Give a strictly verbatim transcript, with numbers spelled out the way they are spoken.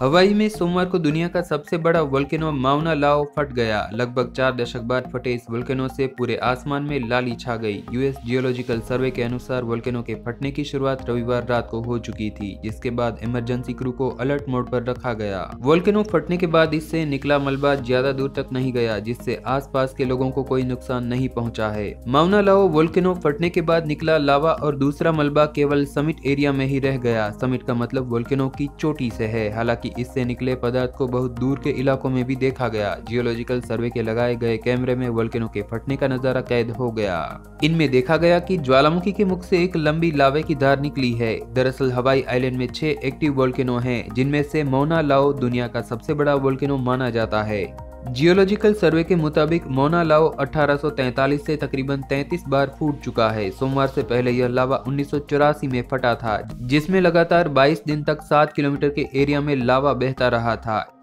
हवाई में सोमवार को दुनिया का सबसे बड़ा वोल्केनो माउना लॉ फट गया। लगभग चार दशक बाद फटे इस वोल्केनो से पूरे आसमान में लाली छा गई। यूएस जियोलॉजिकल सर्वे के अनुसार वोल्केनो के फटने की शुरुआत रविवार रात को हो चुकी थी, जिसके बाद इमरजेंसी क्रू को अलर्ट मोड पर रखा गया। वोल्केनो फटने के बाद इससे निकला मलबा ज्यादा दूर तक नहीं गया, जिससे आसपास के लोगों को कोई नुकसान नहीं पहुँचा है। माउना लॉ वोल्केनो फटने के बाद निकला लावा और दूसरा मलबा केवल समिट एरिया में ही रह गया। समिट का मतलब वोल्केनो की चोटी से है। हालांकि इससे निकले पदार्थ को बहुत दूर के इलाकों में भी देखा गया। जियोलॉजिकल सर्वे के लगाए गए कैमरे में वोल्केनो के फटने का नजारा कैद हो गया। इनमें देखा गया कि ज्वालामुखी के मुख से एक लंबी लावे की धार निकली है। दरअसल हवाई आइलैंड में छह एक्टिव वोल्केनो हैं, जिनमें से माउना लॉ दुनिया का सबसे बड़ा वोल्केनो माना जाता है। जियोलॉजिकल सर्वे के मुताबिक माउना लॉ अठारह सौ तैंतालीस से तकरीबन तैंतीस बार फूट चुका है। सोमवार से पहले यह लावा उन्नीस सौ चौरासी में फटा था, जिसमें लगातार बाईस दिन तक सात किलोमीटर के एरिया में लावा बहता रहा था।